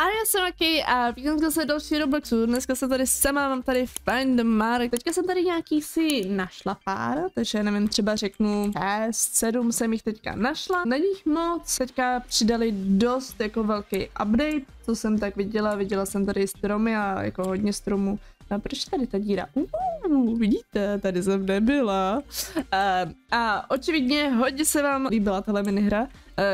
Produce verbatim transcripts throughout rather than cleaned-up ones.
A já jsem Aki a víkendka se další Robloxu. Dneska jsem tady sama, mám tady Find the Mark. Teďka jsem tady nějaký si našla pár, takže nevím, třeba řeknu šest sedm jsem jich teďka našla. Není jich moc, teďka přidali dost jako velký update, co jsem tak viděla. Viděla jsem tady stromy a jako hodně stromů. A proč tady ta díra? Uuu, vidíte, tady jsem nebyla. A, a očividně hodně se vám líbila tahle minihra.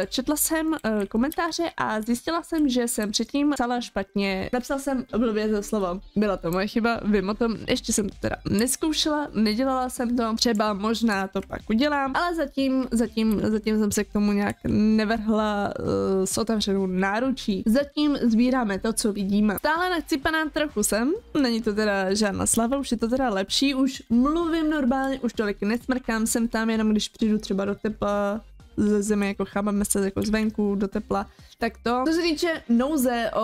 Četla jsem komentáře a zjistila jsem, že jsem předtím psala špatně. Napsala jsem blbě to slovo. Byla to moje chyba, vím o tom, ještě jsem to teda neskoušela, nedělala jsem to, třeba možná to pak udělám, ale zatím, zatím, zatím jsem se k tomu nějak nevrhla uh, s otevřenou náručí. Zatím sbíráme to, co vidíme. Stále nacípaná trochu jsem, není to teda žádná slava, už je to teda lepší, už mluvím normálně, už tolik nesmrkám, jsem tam jenom, když přijdu třeba do tepa, ze zemi, jako chápeme se jako zvenku, do tepla, tak to. Co se týče nouze o,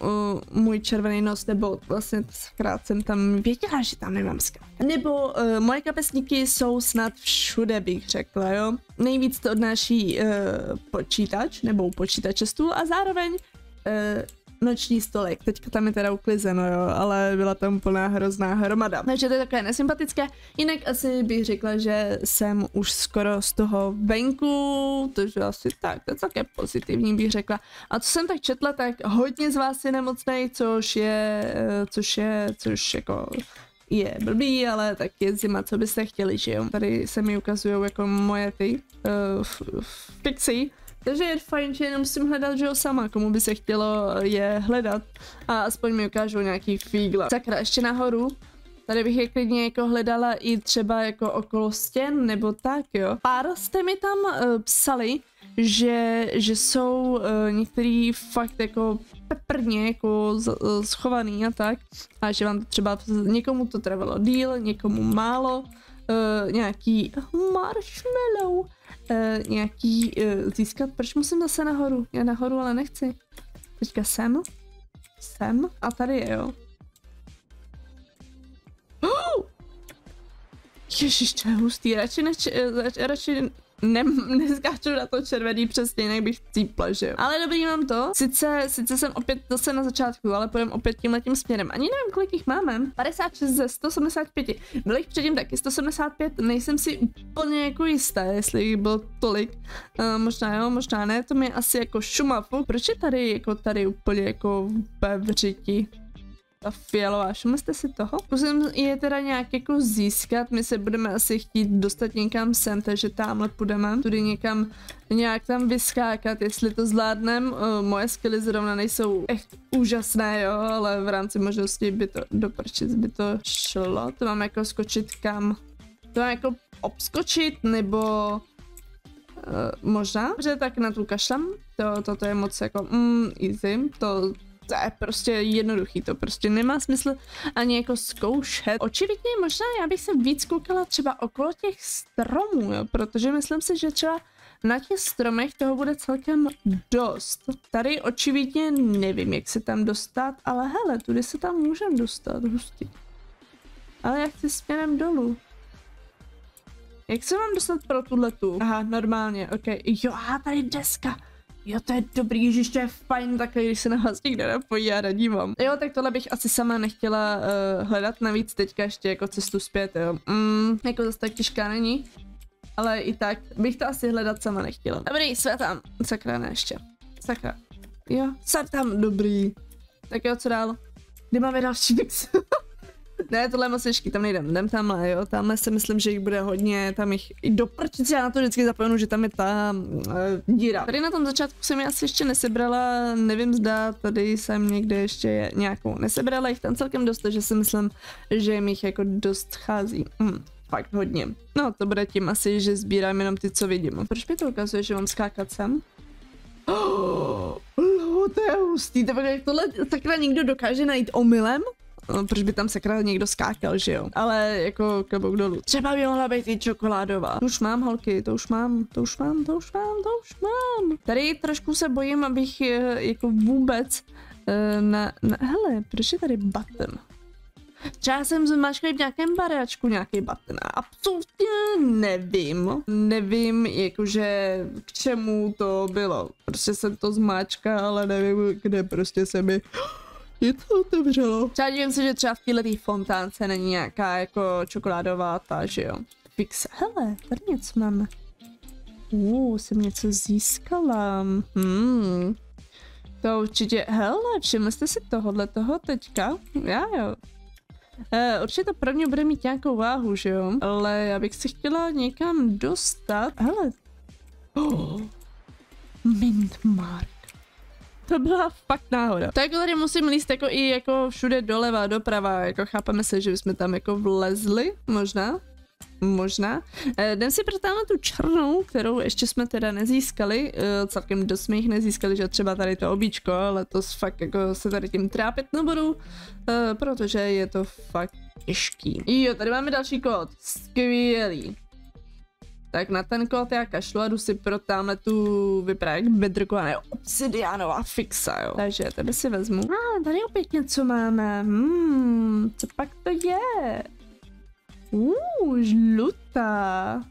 o můj červený nos, nebo vlastně zkrát jsem tam věděla, že tam nemám skrát. Nebo uh, moje kapesníky jsou snad všude, bych řekla, jo. Nejvíc to odnáší uh, počítač, nebo počítače stůl a zároveň uh, noční stolek. Teďka tam je teda uklizeno, jo, ale byla tam plná hrozná hromada. Takže to je takové nesympatické. Jinak asi bych řekla, že jsem už skoro z toho venku, takže asi tak, to je také pozitivní, bych řekla. A co jsem tak četla, tak hodně z vás je nemocnej, což je, což je, což jako je blbý, ale tak je zima, co byste chtěli, že jo. Tady se mi ukazují jako moje ty uh, fixy. Takže je fajn, že jenom jsem hledat, že jo, sama, komu by se chtělo je hledat a aspoň mi ukážou nějaký fígla. Sakra, ještě nahoru, tady bych je klidně jako hledala i třeba jako okolo stěn nebo tak, jo. Pár jste mi tam uh, psali, že, že jsou uh, některý fakt jako peprně jako z, uh, schovaný a tak a že vám to třeba, někomu to trvalo díl, někomu málo. Uh, nějaký marshmallow, uh, nějaký uh, získat, proč musím zase nahoru? Já nahoru, ale nechci. Teďka sem, sem a tady je, jo. Oh! Ježiš, to je hustý, radši, neč, radši ne, neskáču na to červený přesně, jinak bych cípla, že jo. Ale dobrý, mám to, sice, sice jsem opět zase na začátku, ale půjdem opět tímhletím směrem. Ani nevím, kolik jich máme, padesát šest ze sto sedmdesáti pěti, bylo jich předtím taky sto sedmdesát pět, nejsem si úplně jako jistá, jestli jich bylo tolik, uh, možná jo, možná ne, to mi asi jako šumafu. Proč je tady jako tady úplně jako ve vřiti? Ta fialová, všimli jste si toho? Musím je teda nějak jako získat, my se budeme asi chtít dostat někam sem, takže tamhle půjdeme, tudy někam nějak tam vyskákat, jestli to zvládnem. Moje skilly zrovna nejsou echt úžasné, jo, ale v rámci možností by to doprčit, by to šlo. To mám jako skočit kam? To mám jako obskočit, nebo uh, možná? Že tak na tu kašlem, to, to, to je moc jako mm, easy, to to je prostě jednoduchý, to prostě nemá smysl ani jako zkoušet. Očividně možná já bych se víc koukala třeba okolo těch stromů, jo, protože myslím si, že třeba na těch stromech toho bude celkem dost. Tady očividně nevím, jak se tam dostat, ale hele, tudy se tam můžem dostat, hustý. Ale já chci směrem dolů. Jak se mám dostat pro tuhletu? Aha, normálně, ok. Jo, aha, tady deska. Jo, to je dobrý, ježiš, to je fajn, takhle, když se na vás nikde napojí, já radívám. Jo, tak tohle bych asi sama nechtěla uh, hledat, navíc teďka ještě jako cestu zpět, jo. Mm, jako zase tak těžká není, ale i tak bych to asi hledat sama nechtěla. Dobrý, jsme tam, sakra, ne ještě, sakra, jo, jsem tam, dobrý. Tak jo, co dál? Kdy máme další fix? Ne, tohle je moc těžký, tam nejdem, jdem tamhle, jo, tamhle si myslím, že jich bude hodně, tam jich i doprčit, já na to vždycky zapomenu, že tam je ta e, díra. Tady na tom začátku jsem já asi ještě nesebrala, nevím zda, tady jsem někde ještě nějakou nesebrala, jich tam celkem dost, takže si myslím, že jim jich jako dost chází. Mm. Fakt hodně. No, to bude tím asi, že sbírám jenom ty, co vidím. Proč mi to ukazuje, že mám skákat sem? Oh, no, to je hustý, tohle takhle někdo dokáže najít omylem? No, proč by tam sakra někdo skákal, že jo? Ale jako klobouk dolů. Třeba by mohla být i čokoládová. To už mám, holky, to už mám, to už mám, to už mám, to už mám. Tady trošku se bojím, abych jako vůbec na, na hele, proč je tady button? Třeba jsem zmačkal v nějakém baráčku nějaký button. Absolutně nevím. Nevím, jakože k čemu to bylo. Prostě jsem to zmáčkal, ale nevím, kde prostě se mi je to otevřelo. Třeba dívím se, že třeba v této fontánce není nějaká jako čokoládová ta, že jo. Fixe. Hele, tady něco máme. Uuu, uh, jsem něco získala. Hmm. To určitě, hele, všimli jste si tohohle toho teďka? Já jo. E, určitě to pro mě bude mít nějakou váhu, že jo? Ale já bych se chtěla někam dostat. Hele. Oh. Mint Mark. To byla fakt náhoda. Tak tady musím líst jako i jako všude doleva, doprava, jako chápeme se, že jsme tam jako vlezli, možná. Možná. E, jdem si protáhnout tu černou, kterou ještě jsme teda nezískali. E, celkem dost jsme jich nezískali, že třeba tady to obíčko, ale to fakt jako se tady tím trápit nebudu, e, protože je to fakt těžký. Jo, tady máme další kód. Skvělý. Tak na ten kód já kašlu a jdu si protáhne tu vyprávěk bedrkované obsidiánová fixa, jo. Takže tady si vezmu. A ah, tady opět něco máme. Hmm, co pak to je? Uuu, žlutá.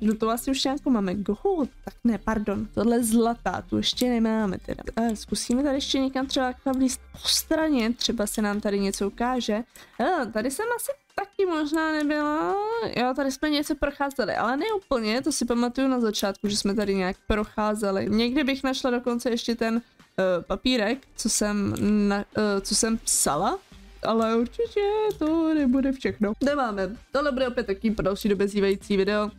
Žlutou asi už nějakou máme. Gohu, tak ne, pardon. Tohle je zlatá, tu ještě nemáme teda. E, zkusíme tady ještě někam třeba vlíst po straně, třeba se nám tady něco ukáže. E, tady jsem asi taky možná nebyla. Jo, tady jsme něco procházeli, ale ne úplně, to si pamatuju na začátku, že jsme tady nějak procházeli. Někdy bych našla dokonce ještě ten e, papírek, co jsem, na, e, co jsem psala. Ale určitě to nebude všechno. Nemáme. Tohle bude opět taky pro další dobezývající video.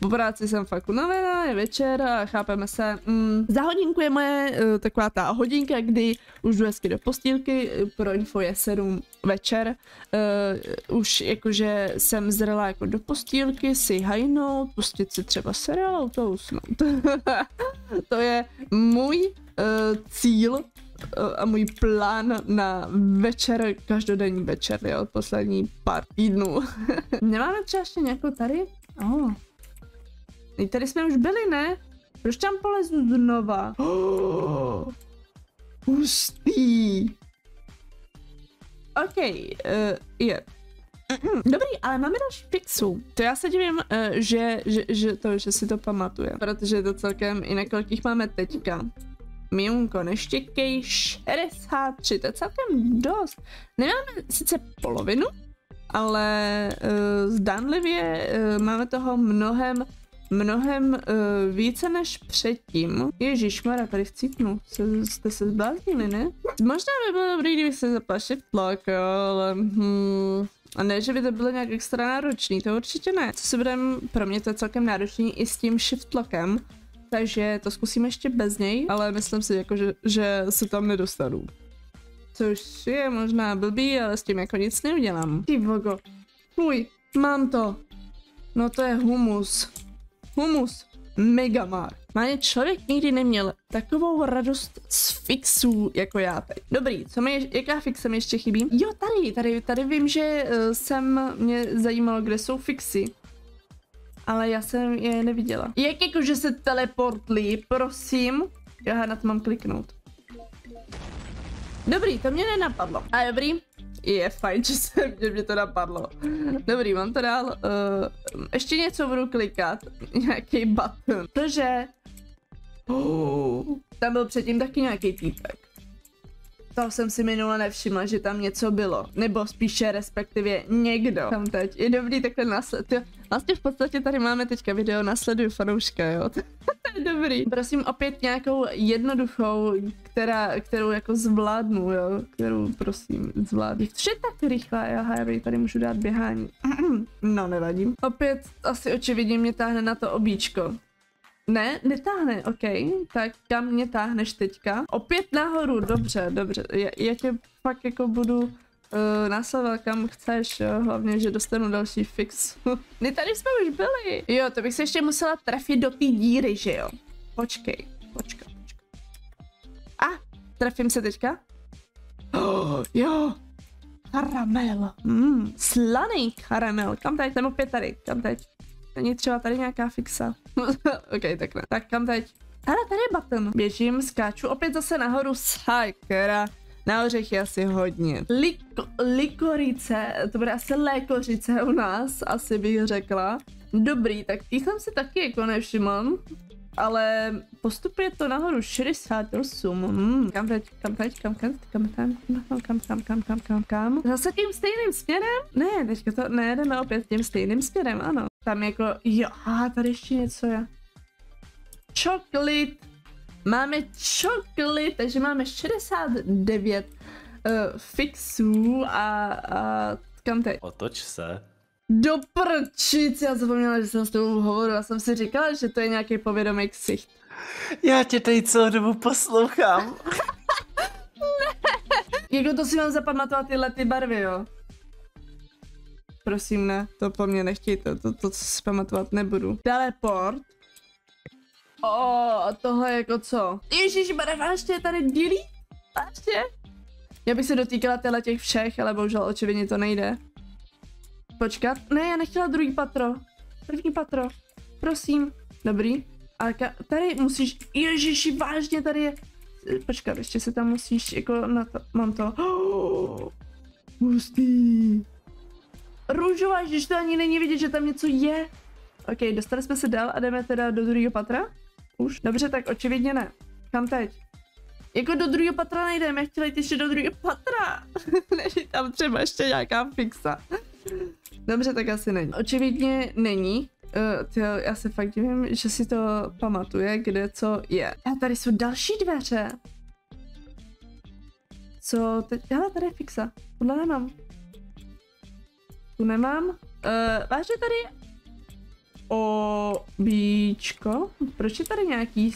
Po práci jsem fakt unavená, je večer a chápeme se. Mm. Za hodinku je moje uh, taková ta hodinka, kdy už jdu hezky do postýlky, pro info je sedm večer. Uh, už jakože jsem zrela jako do postýlky, si hajnout, pustit si třeba seriál, to usnout. To je můj uh, cíl a můj plán na večer, každodenní večer, jo, poslední pár týdnů. Nemáme třeba ještě nějakou tady? Oh. I tady jsme už byli, ne? Proč tam polezu znova? Oh. Hustý. OK, uh, je. Dobrý, ale máme další fixu. To já se divím, že, že, že to, že si to pamatuje, protože to celkem i na kolikých máme teďka. Mionko, neštěkej, šedesát tři, to je celkem dost. Nemáme sice polovinu, ale uh, zdánlivě uh, máme toho mnohem, mnohem uh, více než předtím. Ježišmarja, tady vcítnu, se, jste se zbláznili, ne? Možná by bylo dobrý, kdybych se zaplašil tlak, jo, ale hmm, a ne, že by to bylo nějak extra náročný, to určitě ne. Co si budem, pro mě to je celkem náročný i s tím shift lockem. Takže to zkusíme ještě bez něj, ale myslím si, jako, že, že se tam nedostanu. Což je možná blbý, ale s tím jako nic neudělám. Ty vogo. Fuj, mám to. No to je humus. Humus. Megamar. Má člověk nikdy neměl takovou radost z fixů jako já teď. Dobrý, co mi, jaká fixa mi ještě chybí? Jo, tady, tady, tady vím, že jsem, mě zajímalo, kde jsou fixy. Ale já jsem je neviděla. Jak jako, že se teleportlí, prosím. Já na to mám kliknout. Dobrý, to mě nenapadlo. A dobrý, je fajn, že, se, že mě to napadlo. Dobrý, mám to dál. Uh, ještě něco budu klikat. Nějaký button. Protože... Oh, tam byl předtím taky nějaký týpek. To jsem si minule nevšimla, že tam něco bylo. Nebo spíše respektive někdo. Tam teď. Je dobrý takhle následovat. Vlastně v podstatě tady máme teďka video Nasleduj fanouška, jo. To je dobrý. Prosím opět nějakou jednoduchou, která, kterou jako zvládnu, jo. Kterou prosím zvládnu. Což je tak rychlá, jo. Hej, tady můžu dát běhání. No, nevadím. Opět asi očividně mě táhne na to obíčko. Ne, netáhne, ok, tak kam mě táhneš teďka? Opět nahoru, dobře, dobře, já, já tě fakt jako budu uh, následovat kam chceš, jo? Hlavně, že dostanu další fix. My tady jsme už byli. Jo, to bych se ještě musela trefit do té díry, že jo? Počkej, počkej, počkej. A, trefím se teďka? Oh, jo, karamel, mm, slaný karamel, kam teď, jsem opět tady, kam teď? Není třeba tady nějaká fixa. Ok, tak ne. Tak kam teď? Hele, tady je button. Běžím, skáču, opět zase nahoru, sakra. Na ořech je asi hodně. Lik, likorice, to bude asi lékořice u nás, asi bych řekla. Dobrý, tak těch jsem si taky jako nevšiml, ale postupuje to nahoru šedesát osm. Hmm. Kam teď, kam teď, kam kam, kam kam, kam kam, kam kam, kam kam, kam. Zase tím stejným směrem? Ne, teďka to nejedeme opět tím stejným směrem, ano. Tam jako, jo, tady ještě něco je. Čokolád. Máme čokolád, takže máme šedesát devět uh, fixů a, a kam teď? Otoč se. Do prčic, já zapomněla, že jsem s tebou hovorila, jsem si říkala, že to je nějaký povědomý ksicht. Já tě tady celou dobu poslouchám. Ne. Jako to si mám zapamatovat tyhle ty barvy, jo? Prosím, ne, to po mně nechtějte, to, to co si pamatovat nebudu. Teleport. O, tohle jako co? Ježišmarja, vážně je tady dílí? Vážně? Já bych se dotýkala těchto těch všech, ale bohužel očividně to nejde. Počkat, ne, já nechtěla druhý patro. První patro, prosím. Dobrý, ale tady musíš, ježiši, vážně tady je. Počkat, ještě se tam musíš, jako na to, mám to. Oh, hustý. Růžová, ježiš, to ani není vidět, že tam něco je. Ok, dostali jsme se dál a jdeme teda do druhého patra. Už? Dobře, tak očividně ne. Kam teď? Jako do druhého patra nejdeme, já chtěla jít ještě do druhého patra. Než tam třeba ještě nějaká fixa. Dobře, tak asi není. Očividně není. Uh, tyjo, já se fakt divím, že si to pamatuje, kde co je. A tady jsou další dveře. Co teď? Hele, tady je fixa. Tohle nemám. Tu nemám. Uh, vážně tady obíčko? Proč je tady nějaký...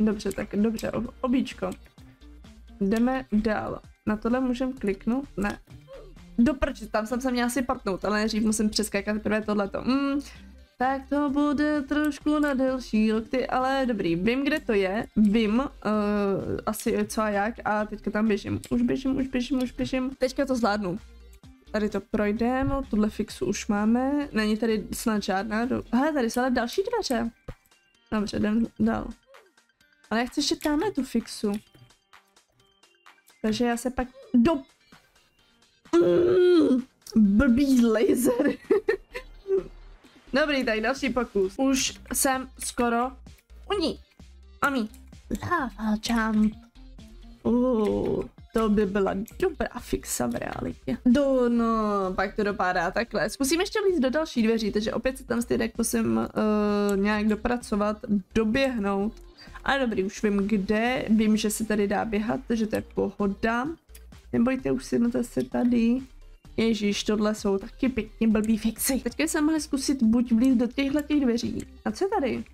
Dobře, tak dobře, ob, obíčko. Jdeme dál. Na tohle můžem kliknout? Ne. Doprč, tam jsem se měla asi partnout, ale nejdřív musím přeskákat teprve tohleto. Mm, tak to bude trošku na delší lokty, ale dobrý. Vím, kde to je, vím uh, asi co a jak a teďka tam běžím. Už běžím, už běžím, už běžím. Teďka to zvládnu. Tady to projdeme, tuhle fixu už máme. Není tady snad žádná do... Hele, tady jsou ale další dveře. Dobře, jdem dál. Ale já chci ještě tamhle tu fixu. Takže já se pak do... Mm, blbý laser. Dobrý, tak další pokus. Už jsem skoro u ní. A mí. Lava jump. Uh. To by byla dobrá fixa v realitě. Do, no, pak to dopadá takhle. Zkusím ještě vlít do další dveří, takže opět se tam stejně musím uh, nějak dopracovat, doběhnout. A dobrý, už vím kde, vím, že se tady dá běhat, takže to je pohoda. Nebojte, už si máte se tady. Ježíš, tohle jsou taky pěkně blbý fixy. Teďka jsem mohla zkusit buď vlít do těchto těch dveří. A co je tady?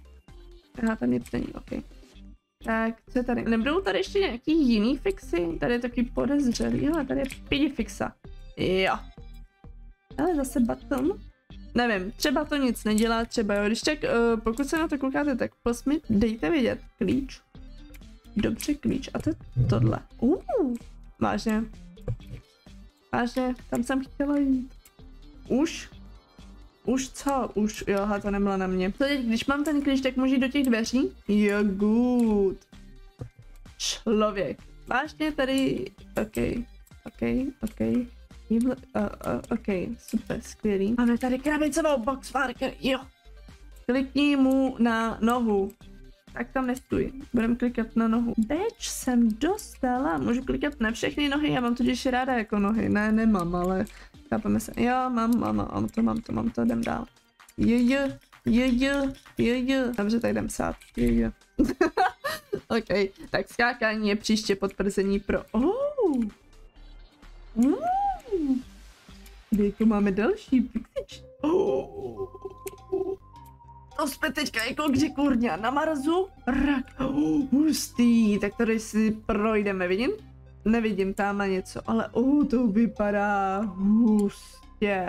Aha, tam je ptení, ok. Tak, co je tady? Nebudou tady ještě nějaký jiný fixy? Tady je taky podezřelý, hele, tady je pidi fixa. Jo. Ale zase button. Nevím, třeba to nic nedělá, třeba jo, když tak, uh, pokud se na to koukáte, tak prosím, dejte vědět. Klíč. Dobře, klíč. A to je tohle. Uh, vážně. Vážně, tam jsem chtěla jít. Už? Už co? Už, jo, ha, to nebyla na mě. To teď, když mám ten klíč, tak můžu jít do těch dveří? Jo, good. Člověk. Vážně tady... Ok, ok, ok. Uh, uh, ok, super, skvělý. Máme tady krabicovou boxmarker, jo. Klikni mu na nohu. Tak tam nestůj. Budem klikat na nohu. Beč jsem dostala. Můžu klikat na všechny nohy, já mám totiž ráda jako nohy. Ne, nemám, ale... Chápeme se. Jo, mám, mám, mám to, mám to, mám to, jdem dál. Jejo, jejo, jejo. Dobře, tak jdem sát. Jejo. Ok, tak skákání je příště potvrzení pro... Oh. Mm. Děku, máme další pixič. Oh. To jsme teďka jako kdy kurňa na Marzu. Rak. Oh, hustý. Tak tady si projdeme, vidím? Nevidím tam něco, ale uh, to vypadá hustě.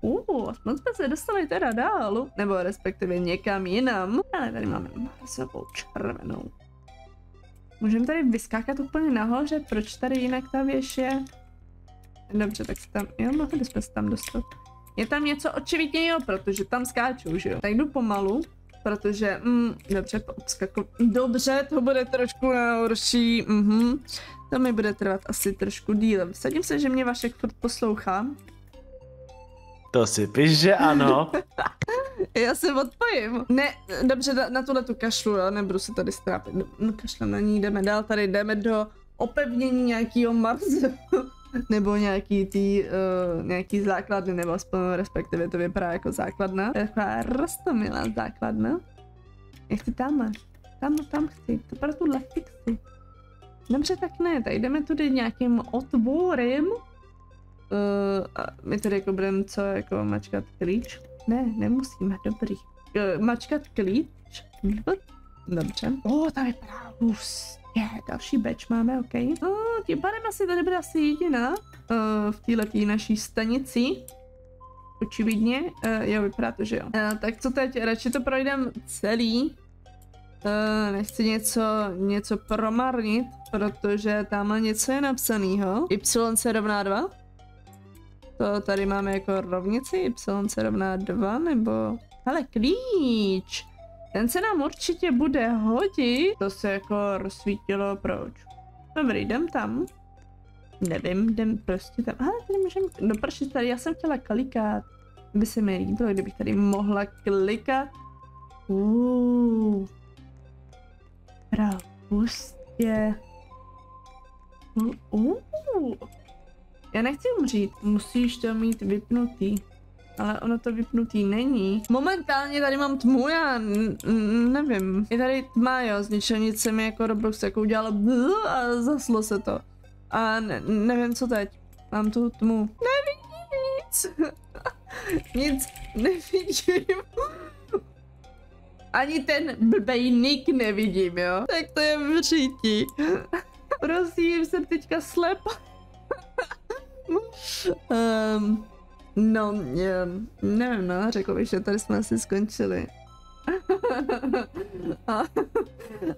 Uh, aspoň jsme se dostali teda dál, nebo respektive někam jinam. Ale tady máme marsovou červenou. Můžeme tady vyskákat úplně nahoře, proč tady jinak ta věž je? Dobře, tak se tam, jo, mohli jsme se tam dostat. Je tam něco očividně, jo, protože tam skáču, že jo. Tak jdu pomalu, Protože, mm, dobře, po obskaku. Dobře, to bude trošku horší. Mm-hmm. To mi bude trvat asi trošku díl. Vsadím se, že mě Vašek furt poslouchá. To si píš, že ano. Já se odpojím. Ne, dobře, na, na tuhle tu kašlu, já nebudu se tady strápit. No, kašlem na ní, jdeme dál, tady jdeme do opevnění nějakého Marsu. Nebo nějaký tý, uh, nějaký základny, nebo aspoň respektive to vypadá jako základna. Taková roztomilá základna. Já chci tam máš. Tam, tam chci. To pro tuhle chci. Dobře, tak ne, tak jdeme tudy nějakým otvorem. Uh, a my tady jako budeme co, jako mačkat klíč? Ne, nemusíme, dobrý. Uh, mačkat klíč? Dobře. O, oh, tam vypadá hustě. Yeah, další batch máme, ok. Uh, tím pádem asi tady bude asi jediná uh, v této naší stanici. Očividně. Uh, jo, vypadá to, že jo. Uh, tak co teď? Radši to projdem celý. Uh, nechci něco, něco promarnit, protože tamhle něco je napsaného. Y se rovná dva. To tady máme jako rovnici. Y se rovná dva, nebo... Hele, klíč! Ten se nám určitě bude hodit. To se jako rozsvítilo, proč? Dobrý, jdem tam. Nevím, jdem prostě tam. Ale tady můžeme dopršit tady, já jsem chtěla klikat. By se mi líbilo, kdybych tady mohla klikat. Uuuu. Pravustě. Uuuu. Já nechci umřít, musíš to mít vypnutý. Ale ono to vypnutý není. Momentálně tady mám tmu, já nevím. Je tady tma, jo, z ničeho nic se mi jako Roblox jako udělalo a zaslo se to. A ne nevím, co teď. Mám tu tmu. Nevím nic. Nic nevidím. Ani ten blbej nick nevidím, jo. Tak to je v říti. Prosím, jsem teďka slepa. um. No, nevím, no, řekl bych, že tady jsme asi skončili. A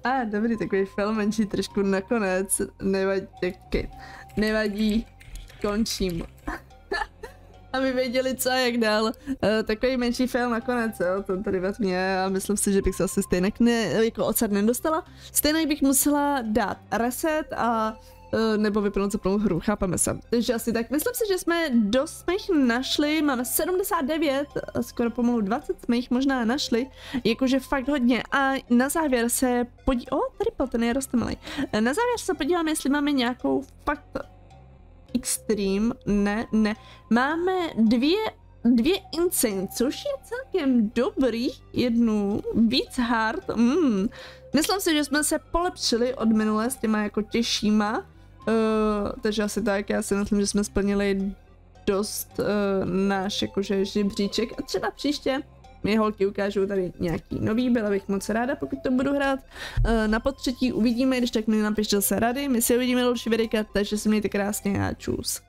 ah, dobrý, takový film menší trošku nakonec. Nevadí, taky. Nevadí, končím. Aby věděli, co a jak dál. Takový menší fail nakonec, jo, to tady ve mě a myslím si, že bych se asi stejně jako odsad nedostala. Stejně bych musela dát reset a nebo vypnout celou hru, chápeme se. Takže asi tak, myslím si, že jsme dost smích našli, máme sedmdesát devět, skoro pomalu dvacet smích možná našli, jakože fakt hodně. A na závěr se podí... O, tady byl, ten je roztomilý. Na závěr se podíváme, jestli máme nějakou fakt extreme, ne, ne. Máme dvě, dvě insane, což je celkem dobrý, jednu víc hard, mm. Myslím si, že jsme se polepšili od minule s těma jako těžšíma. Uh, takže asi tak, já si myslím, že jsme splnili dost uh, náš jakože žebříček a třeba příště mi holky ukážou tady nějaký nový, byla bych moc ráda, pokud to budu hrát. Uh, na potřetí uvidíme, když tak mi napište se rady, my si uvidíme další videjka, takže si mějte krásně a čus.